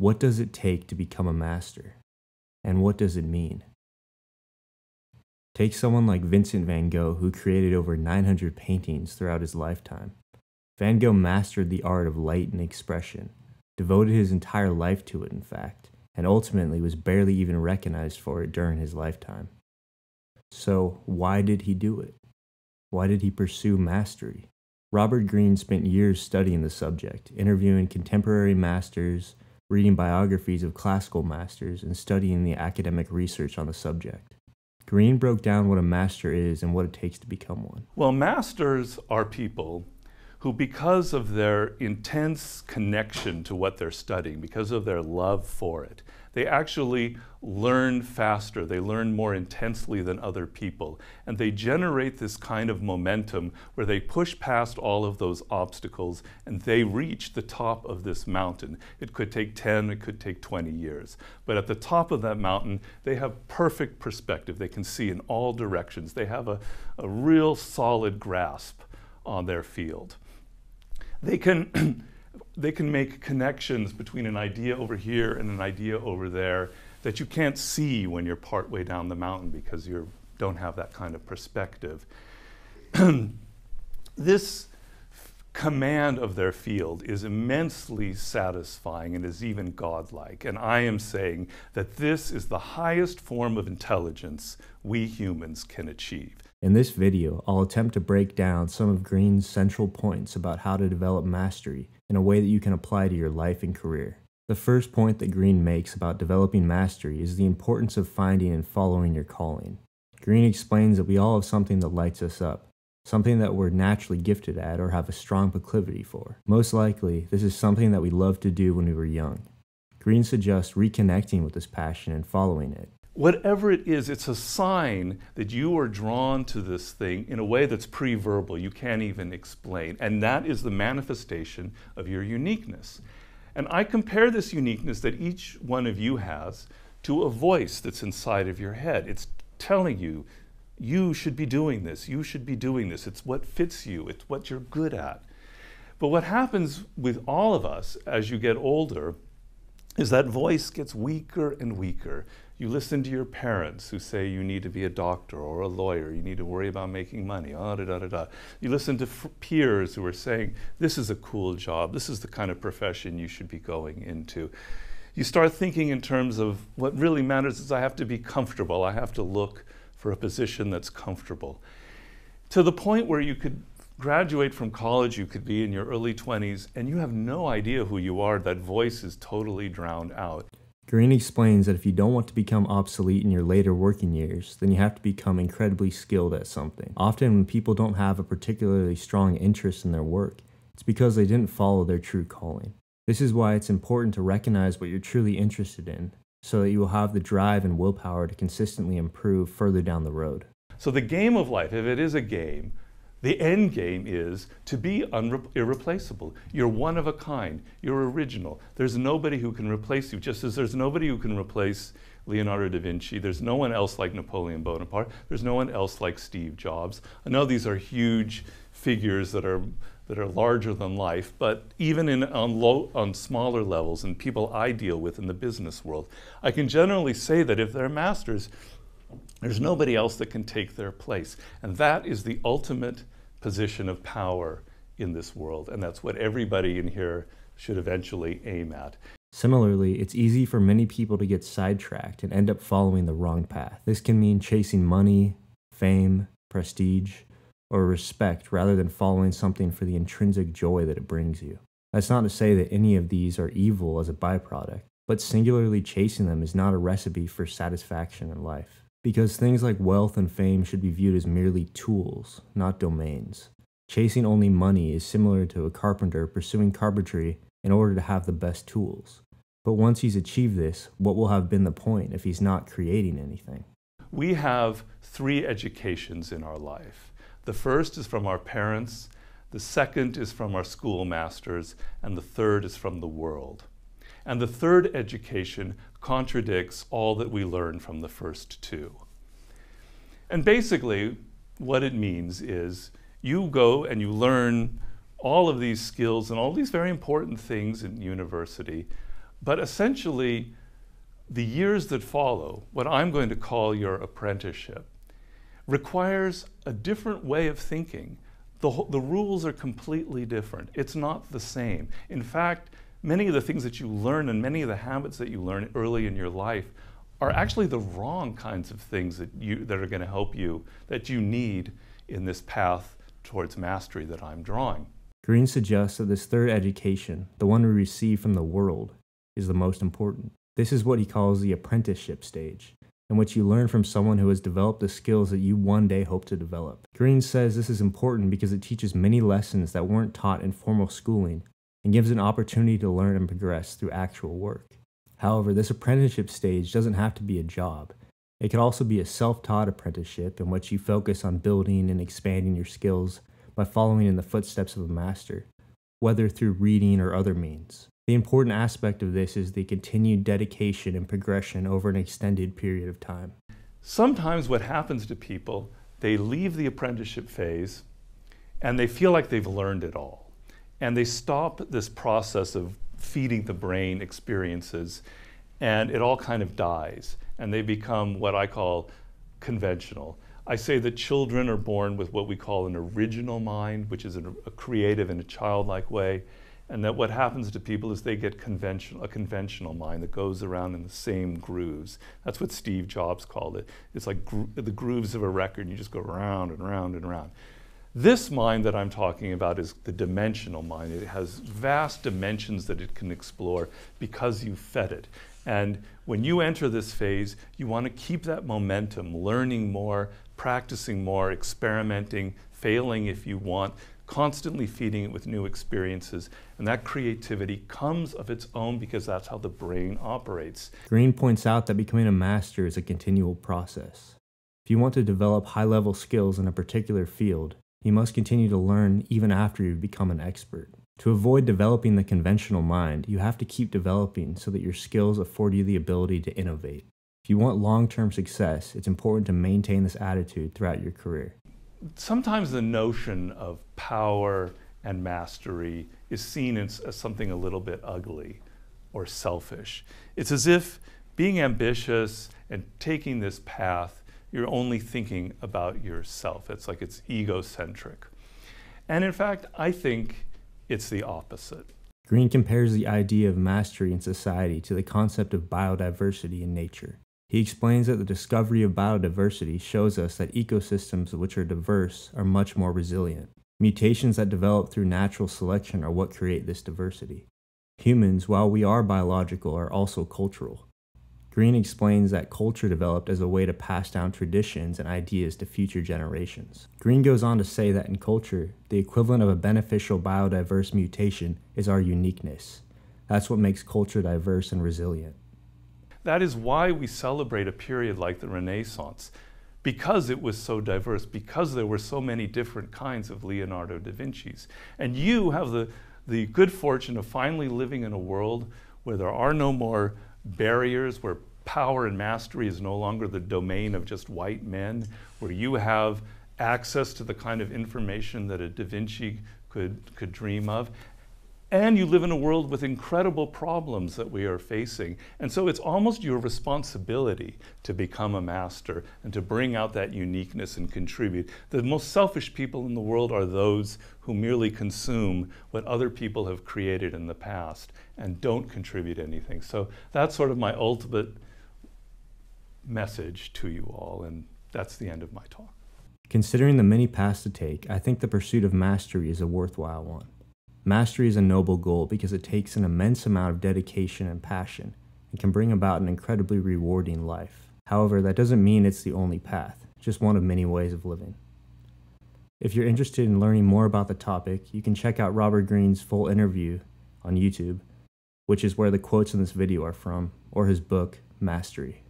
What does it take to become a master? And what does it mean? Take someone like Vincent van Gogh, who created over 900 paintings throughout his lifetime. Van Gogh mastered the art of light and expression, devoted his entire life to it, in fact, and ultimately was barely even recognized for it during his lifetime. So, why did he do it? Why did he pursue mastery? Robert Greene spent years studying the subject, interviewing contemporary masters, reading biographies of classical masters, and studying the academic research on the subject. Greene broke down what a master is and what it takes to become one. Well, masters are people who, because of their intense connection to what they're studying, because of their love for it, they actually learn faster, they learn more intensely than other people, and they generate this kind of momentum where they push past all of those obstacles and they reach the top of this mountain. It could take 10, it could take 20 years, but at the top of that mountain, they have perfect perspective. They can see in all directions. They have a real solid grasp on their field. They can make connections between an idea over here and an idea over there that you can't see when you're partway down the mountain because you don't have that kind of perspective. This command of their field is immensely satisfying and is even godlike. And I am saying that this is the highest form of intelligence we humans can achieve. In this video, I'll attempt to break down some of Greene's central points about how to develop mastery in a way that you can apply to your life and career. The first point that Greene makes about developing mastery is the importance of finding and following your calling. Greene explains that we all have something that lights us up, something that we're naturally gifted at or have a strong proclivity for. Most likely, this is something that we loved to do when we were young. Greene suggests reconnecting with this passion and following it. Whatever it is, it's a sign that you are drawn to this thing in a way that's pre-verbal, you can't even explain. And that is the manifestation of your uniqueness. And I compare this uniqueness that each one of you has to a voice that's inside of your head. It's telling you, you should be doing this, you should be doing this. It's what fits you, it's what you're good at. But what happens with all of us as you get older is that voice gets weaker and weaker. You listen to your parents who say you need to be a doctor or a lawyer, you need to worry about making money, You listen to peers who are saying, this is a cool job, this is the kind of profession you should be going into. You start thinking in terms of what really matters is I have to be comfortable, I have to look for a position that's comfortable. To the point where you could graduate from college, you could be in your early 20s, and you have no idea who you are, that voice is totally drowned out. Greene explains that if you don't want to become obsolete in your later working years, then you have to become incredibly skilled at something. Often when people don't have a particularly strong interest in their work, it's because they didn't follow their true calling. This is why it's important to recognize what you're truly interested in, so that you will have the drive and willpower to consistently improve further down the road. So the game of life, if it is a game, the end game is to be irreplaceable. You're one of a kind. You're original. There's nobody who can replace you, just as there's nobody who can replace Leonardo da Vinci. There's no one else like Napoleon Bonaparte. There's no one else like Steve Jobs. I know these are huge figures that are larger than life, but even on smaller levels and people I deal with in the business world, I can generally say that if they're masters, there's nobody else that can take their place. And that is the ultimate position of power in this world. And that's what everybody in here should eventually aim at. Similarly, it's easy for many people to get sidetracked and end up following the wrong path. This can mean chasing money, fame, prestige, or respect rather than following something for the intrinsic joy that it brings you. That's not to say that any of these are evil as a byproduct, but singularly chasing them is not a recipe for satisfaction in life. Because things like wealth and fame should be viewed as merely tools, not domains. Chasing only money is similar to a carpenter pursuing carpentry in order to have the best tools. But once he's achieved this, what will have been the point if he's not creating anything? We have three educations in our life. The first is from our parents, the second is from our schoolmasters, and the third is from the world. And the third education contradicts all that we learn from the first two. And basically, what it means is you go and you learn all of these skills and all these very important things in university, But essentially, the years that follow, what I'm going to call your apprenticeship, requires a different way of thinking. The rules are completely different. It's not the same. In fact, many of the things that you learn and many of the habits that you learn early in your life are actually the wrong kinds of things that are going to help you, that you need in this path towards mastery that I'm drawing. Greene suggests that this third education, the one we receive from the world, is the most important. This is what he calls the apprenticeship stage, in which you learn from someone who has developed the skills that you one day hope to develop. Greene says this is important because it teaches many lessons that weren't taught in formal schooling and gives an opportunity to learn and progress through actual work. However, this apprenticeship stage doesn't have to be a job. It could also be a self-taught apprenticeship in which you focus on building and expanding your skills by following in the footsteps of a master, whether through reading or other means. The important aspect of this is the continued dedication and progression over an extended period of time. Sometimes what happens to people, they leave the apprenticeship phase and they feel like they've learned it all. And they stop this process of feeding the brain experiences, and it all kind of dies, and they become what I call conventional. I say that children are born with what we call an original mind, which is a creative and a childlike way, and that what happens to people is they get a conventional mind that goes around in the same grooves. That's what Steve Jobs called it. It's like the grooves of a record, and you just go round and round and round. This mind that I'm talking about is the dimensional mind. It has vast dimensions that it can explore because you fed it. And when you enter this phase, you want to keep that momentum, learning more, practicing more, experimenting, failing if you want, constantly feeding it with new experiences. And that creativity comes of its own because that's how the brain operates. Greene points out that becoming a master is a continual process. If you want to develop high-level skills in a particular field, you must continue to learn even after you've become an expert. To avoid developing the conventional mind, you have to keep developing so that your skills afford you the ability to innovate. If you want long-term success, it's important to maintain this attitude throughout your career. Sometimes the notion of power and mastery is seen as something a little bit ugly or selfish. It's as if being ambitious and taking this path, you're only thinking about yourself. It's like it's egocentric. And in fact, I think it's the opposite. Greene compares the idea of mastery in society to the concept of biodiversity in nature. He explains that the discovery of biodiversity shows us that ecosystems which are diverse are much more resilient. Mutations that develop through natural selection are what create this diversity. Humans, while we are biological, are also cultural. Greene explains that culture developed as a way to pass down traditions and ideas to future generations. Greene goes on to say that in culture, the equivalent of a beneficial biodiverse mutation is our uniqueness. That's what makes culture diverse and resilient. That is why we celebrate a period like the Renaissance, because it was so diverse, because there were so many different kinds of Leonardo da Vinci's. And you have the good fortune of finally living in a world where there are no more barriers, where power and mastery is no longer the domain of just white men, where you have access to the kind of information that a Da Vinci could dream of. And you live in a world with incredible problems that we are facing. And so it's almost your responsibility to become a master and to bring out that uniqueness and contribute. The most selfish people in the world are those who merely consume what other people have created in the past and don't contribute anything. So that's sort of my ultimate message to you all, and that's the end of my talk. Considering the many paths to take, I think the pursuit of mastery is a worthwhile one. Mastery is a noble goal because it takes an immense amount of dedication and passion and can bring about an incredibly rewarding life. However, that doesn't mean it's the only path, just one of many ways of living. If you're interested in learning more about the topic, you can check out Robert Greene's full interview on YouTube, which is where the quotes in this video are from, or his book, Mastery.